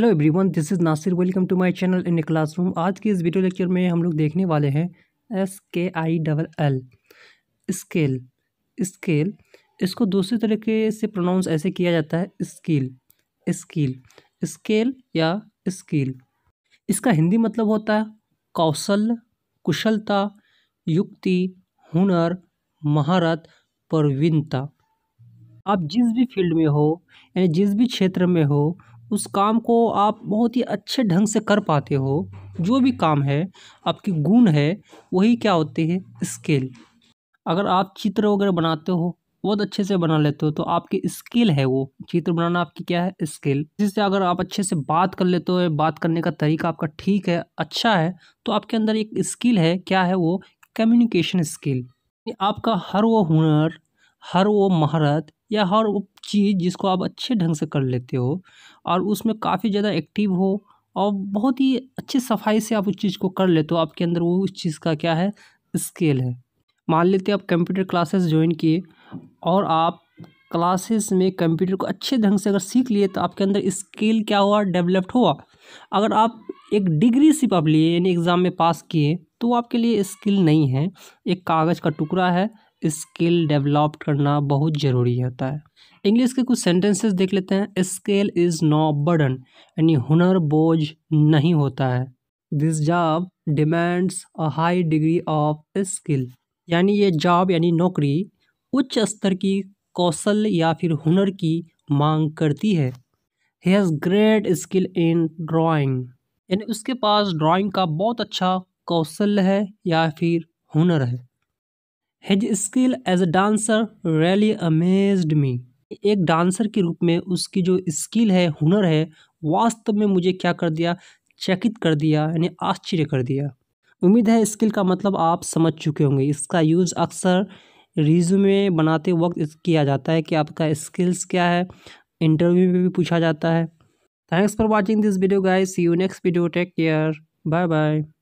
Hello everyone, this is Nasir, welcome to my channel N A classroom. आज के इस video lecture में हम लोग देखने वाले हैं SKILL स्केल। इसको दूसरे तरीके से प्रोनाउंस ऐसे किया जाता है स्केल या स्किल। इसका हिंदी मतलब होता है कौशल, कुशलता, युक्ति, हुनर, महारत, प्रवीणता। आप जिस भी फील्ड में हो यानी जिस भी क्षेत्र में हो उस काम को आप बहुत ही अच्छे ढंग से कर पाते हो। जो भी काम है, आपकी गुण है, वही क्या होते हैं स्किल। अगर आप चित्र वगैरह बनाते हो, बहुत अच्छे से बना लेते हो, तो आपकी स्किल है वो। चित्र बनाना आपकी क्या है? स्किल। जिससे अगर आप अच्छे से बात कर लेते हो, बात करने का तरीका आपका ठीक है, अच्छा है, तो आपके अंदर एक स्किल है। क्या है वो? Communication skill. आपका हर वो हुनर, हर वो महारत या हर वो चीज़ जिसको आप अच्छे ढंग से कर लेते हो और उसमें काफ़ी ज़्यादा एक्टिव हो और बहुत ही अच्छे सफाई से आप उस चीज़ को कर लेते हो, आपके अंदर वो उस चीज़ का क्या है? स्किल है। मान लेते हैं आप कंप्यूटर क्लासेस ज्वाइन किए और आप क्लासेस में कंप्यूटर को अच्छे ढंग से अगर सीख लिए तो आपके अंदर स्किल क्या हुआ? डेवलप्ड हुआ। अगर आप एक डिग्री सिर्फ आप लिए यानी एग्ज़ाम में पास किए तो आपके लिए स्किल नहीं है, एक कागज़ का टुकड़ा है। स्किल डेवलप करना बहुत ज़रूरी होता है। इंग्लिश के कुछ सेंटेंसेस देख लेते हैं। स्किल इज़ नो बर्डन, यानी हुनर बोझ नहीं होता है। This job demands a high degree of skill, यानी ये जॉब यानी नौकरी उच्च स्तर की कौशल या फिर हुनर की मांग करती है। He has great skill in drawing, यानी उसके पास ड्राइंग का बहुत अच्छा कौशल है या फिर हुनर है। His skill as a dancer really amazed me, एक डांसर के रूप में उसकी जो स्किल है, हुनर है, वास्तव में मुझे क्या कर दिया? चकित कर दिया, यानी आश्चर्य कर दिया। उम्मीद है स्किल का मतलब आप समझ चुके होंगे। इसका यूज़ अक्सर रिज्यूमे बनाते वक्त किया जाता है कि आपका स्किल्स क्या है, इंटरव्यू में भी पूछा जाता है। Thanks for watching this video guys, see you next video, take care, bye bye.